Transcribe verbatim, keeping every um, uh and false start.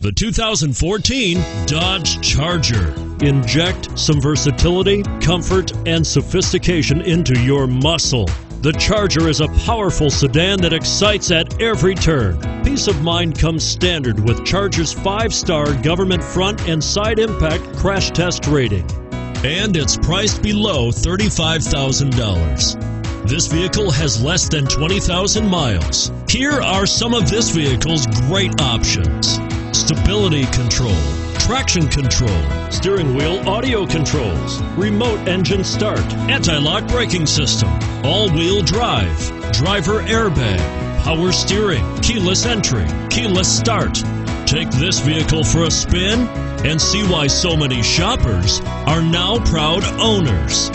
The two thousand fourteen Dodge Charger. Inject some versatility, comfort, and sophistication into your muscle. The Charger is a powerful sedan that excites at every turn. Peace of mind comes standard with Charger's five-star government front and side impact crash test rating. And it's priced below thirty-five thousand dollars. This vehicle has less than twenty thousand miles. Here are some of this vehicle's great options: stability control, traction control, steering wheel audio controls, remote engine start, anti-lock braking system, all-wheel drive, driver airbag, power steering, keyless entry, keyless start. Take this vehicle for a spin and see why so many shoppers are now proud owners.